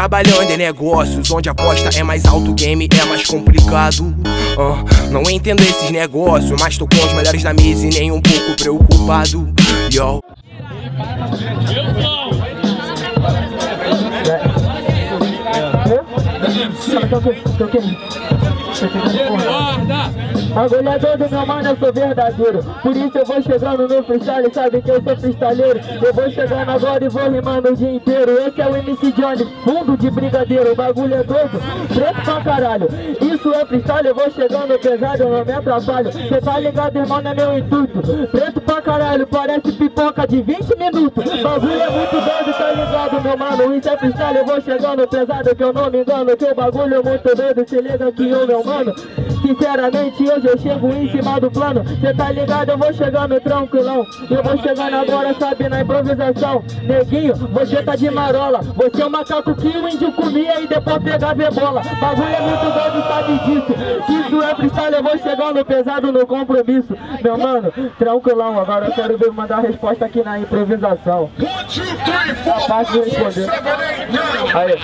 trabalhando em negócios onde a aposta é mais alto, o game é mais complicado. Não entendo esses negócios, mas tô com os melhores da mesa e nem um pouco preocupado. Yo. Agulhador do meu mano, eu sou verdadeiro. Por isso eu vou chegando no freestyle, sabe que eu sou freestyleiro. Eu vou chegando agora e vou rimando o dia inteiro. Esse é o MC Jhony, fundo de brigadeiro. O bagulho é doido, preto pra caralho. Isso é freestyle, eu vou chegando pesado, eu não me atrapalho. Cê tá ligado, irmão, não é meu intuito. Preto pra caralho, parece pipoca de 20 minutos. O bagulho é muito doido, tá ligado, meu mano. Isso é freestyle, eu vou chegando pesado, que eu não me engano. Que o bagulho é muito doido, se liga aqui, ô meu mano. Sinceramente, hoje eu chego em cima do plano. Cê tá ligado, eu vou chegando tranquilão. Eu vou chegando agora, sabe, na improvisação. Neguinho, você tá de marola. Você é um macaco que o índio comia e depois pegava ebola. Bagulho é muito doido, sabe disso. Isso é freestyle, eu vou chegando pesado no compromisso. Meu mano, tranquilão, agora eu quero ver mandar a resposta aqui na improvisação. Tá fácil de responder. Aí.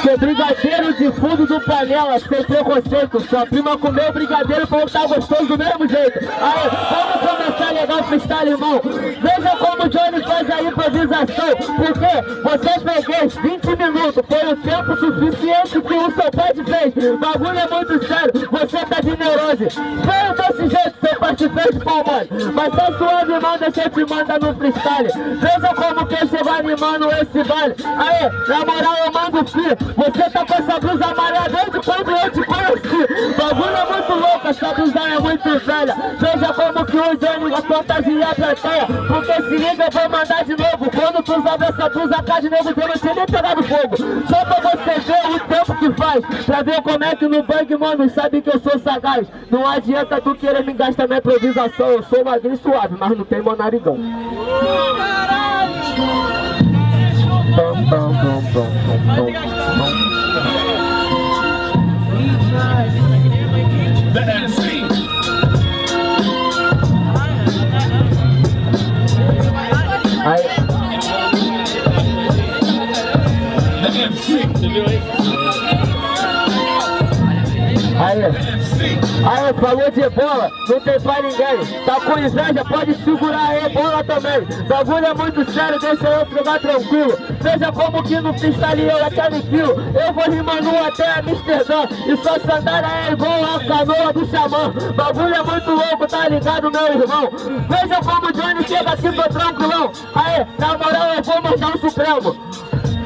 Seu brigadeiro de fundo do panela, sem preconceito. Sua prima comeu brigadeiro pra voltar gostoso do mesmo jeito. Aí, vamos começar legal freestyle, irmão. Veja como o Jhony faz a improvisação. Porque você freguês, 20 minutos foi o tempo suficiente que o seu pai fez. O bagulho é muito sério, você tá de neurose. Foi desse jeito, seu pai te fez, pô, mano. Mas tá suave, irmão, sempre manda no freestyle. Veja como que você vai animando esse baile. Aí, na moral, eu mando o filho. Você tá com essa blusa amarela desde quando eu te conheci. Bagulho é muito louco, essa blusa é muito velha. Veja como que o Jhony vai fantasiar a plateia. Porque se liga, eu vou mandar de novo. Quando tu usava essa blusa, a cara de Nego Drama tinha nem pegado fogo. Só pra você ver o tempo que faz, pra ver como é que no bang, mano, sabe que eu sou sagaz. Não adianta tu querer me gastar na improvisação. Eu sou magrinho suave, mas não tem monarigão. Aí, falou de ebola, não tem pra ninguém. Tá com inveja, pode segurar a ebola também. Bagulho é muito sério, deixa eu provar tranquilo. Veja como que no freestyle eu até aniquilo. Eu vou rimando até Amsterdã. E sua sandália é igual a canoa do xamã. Bagulho é muito louco, tá ligado, meu irmão? Veja como o Jhony chega aqui, tô tranquilão. Aí, na moral, eu vou mandar o Supremo.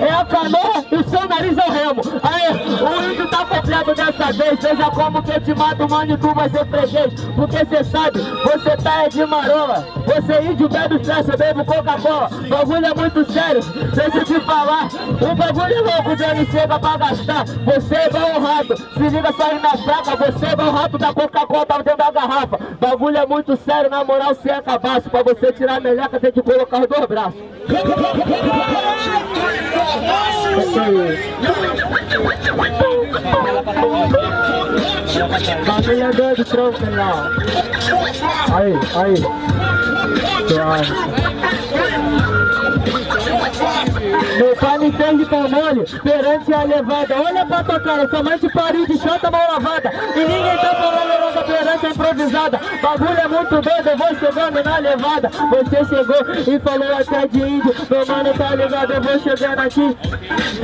É a canoa e o seu nariz é o remo. Aí, o índio tá completo dessa vez. Veja como que eu te mato, mano, e tu vai ser freguês. Porque cê sabe, você tá é de marola. Você índio bebe flecha, bebe Coca-Cola. Bagulho é muito sério, deixa eu te falar. O bagulho é louco, Jhony chega pra gastar. Você é igual um rato, se liga só aí na fraca. Você é igual um rato da Coca-Cola, tá dentro da garrafa. Bagulho é muito sério, na moral, se é cabaço. Pra você tirar a meleca, tem que colocar os dois braços. Bagulho é doido, tranquilão. Aí, aí. Meu pai me fez de pomone perante a levada. Olha pra tua cara, sua mãe te pariu de chata mal lavada. E ninguém tá falando nada perante a improvisada. Bagulho é muito doido, eu vou chegando na levada. Você chegou e falou até de índio. Meu mano tá ligado, eu vou chegando aqui.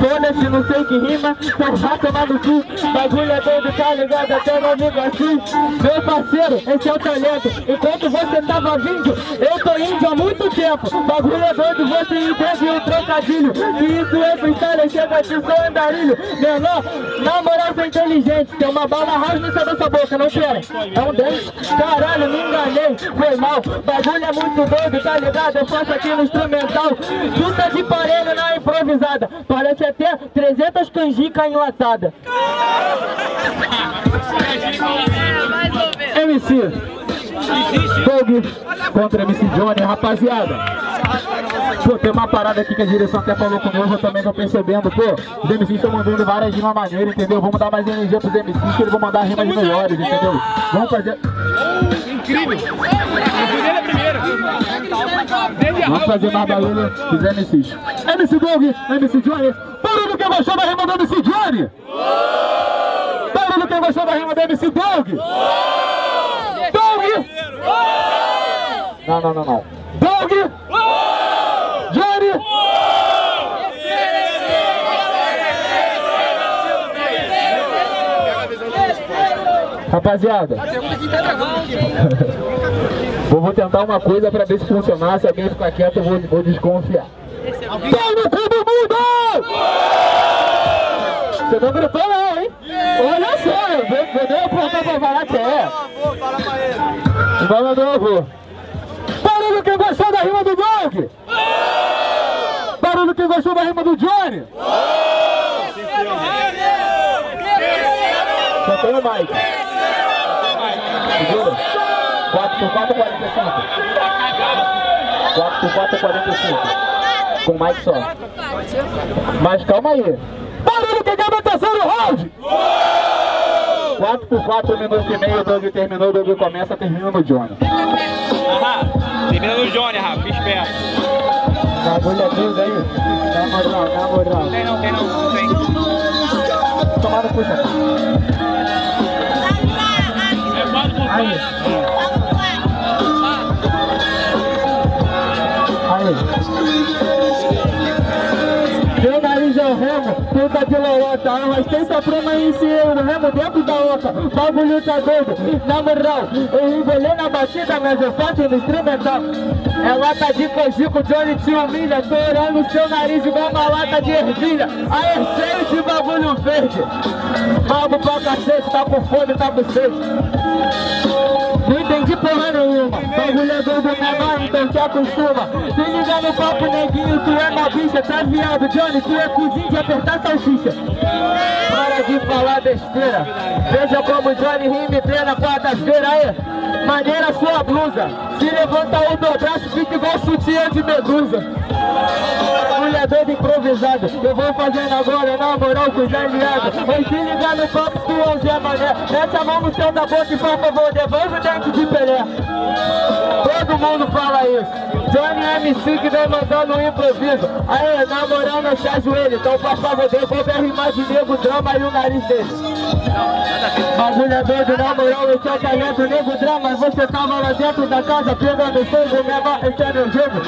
Foda-se, não sei que rima, então vai tomar no cu. Bagulho é doido, tá ligado, até meu amigo assim. Meu parceiro, esse é o talento. Enquanto você tava vindo, eu tô índio há muito tempo. Bagulho é doido, você entende o trocadilho. Que isso é freestyle, chega de som andarilho. Menor, na moral, você é inteligente. Tem uma bala rosa no céu da sua boca, não pera. É um dente, caralho, me enganei, foi mal. Bagulho é muito doido, tá ligado? Eu faço aqui no instrumental. Junta de parelho na improvisada. Parece até 300 canjica enlatada. MC Doug contra MC Jhony, rapaziada. Pô, tem uma parada aqui que a direção até falou conosco, eu também tô percebendo, pô. Os MCs estão mandando várias rimas maneiras, entendeu? Vamos dar mais energia pros MCs, que eles vão mandar rimas melhores, entendeu? Vamos fazer... Incrível! Vamos fazer mais barulho dos MCs. MC Doug, MC Jhony. Barulho que gostou da rima do MC Jhony? Barulho que gostou da rima do MC Doug? Doug! Não, não, não, não. Doug! Jhony! Rapaziada, vou tentar uma coisa pra ver se funcionar. Se alguém ficar quieto, eu vou desconfiar. Toma todo mundo! Você não gritou não, hein? Olha só, eu dei a porta pra falar que é. Fala meu avô. Barulho que gostou da rima do Doug? Barulho que gostou da rima do Jhony? Só tem o Mike. 4x4, 45. 4x4, 45. Com o Mike só. Mas calma aí. Barulho que acaba o terceiro round! 4x4, 1 minuto e meio, o Doug terminou, o Doug começa, termina no Jhony. Termina no Jhony, Rafa, fica esperto. Bagulho é tudo aí. Dá uma droga, dá uma droga. Não tem. Tomara cuidado. Aí. Vem daí já o remo, tenta de lorota, mas tenta permanecer no remo dentro da oca. Bagulho tá doido, na moral, eu enrolei na batida, mas eu faço no instrumental. É lata de canjico, Jhony te humilha, tô olhando o seu nariz igual uma lata de ervilha. Aí é cheio de bagulho verde, bagulho pra cacete, tá com fome, tá com sede. Não entendi porra nenhuma, bagulho é doido menor, então se acostuma. Se liga no papo, neguinho, tu é uma bicha. Tá viado, Jhony, tu é cozinha de apertar salsicha. Para de falar besteira, veja como Jhony rima em plena quarta-feira. Aí, maneira sua blusa, se levanta o meu braço, fica igual sutiã de medusa. Mulher doida improvisada, eu vou fazendo agora, na moral, cuidado, viado. Mas se liga no papo, tu é o Zé Mané. Mete a mão no céu da boca e por favor, devolve o dente de Pelé. Todo mundo fala isso. Jhony MC que vem mandando um improviso. Aê, na moral, não se ajoelha. Então, por favor, devolve a rimar de Nego Drama e o nariz dele. Bagulho é doido, na moral, no seu talento, Nego Drama. Você tava lá dentro da casa, pegando fogo, menor, esse é meu jogo.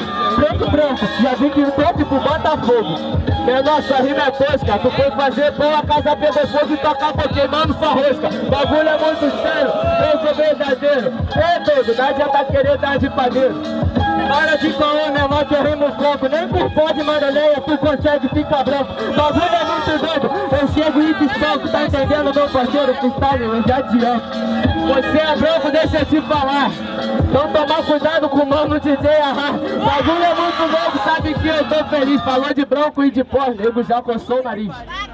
Branco, já vi que o tópico bota fogo. Menor, sua rima é tosca. Tu foi fazer pão, a casa pegou fogo e tua capa queimando sua rosca. Bagulho é muito sério, eu sou verdadeiro. É doido, nós já tá querendo dar de padeiro. Para de falar, menor, que eu rimo franco. Nem por pó de mareleia tu consegue ficar branco. Bagulho é muito doido, eu chego e te espanco. Tá entendendo, meu parceiro? Freestyle, eu já adianto. Você é branco, deixa eu te falar. Então tomar cuidado com o mano de DH. Bagulho é muito louco, sabe que eu tô feliz. Falou de branco e de pó, nego já coçou o nariz.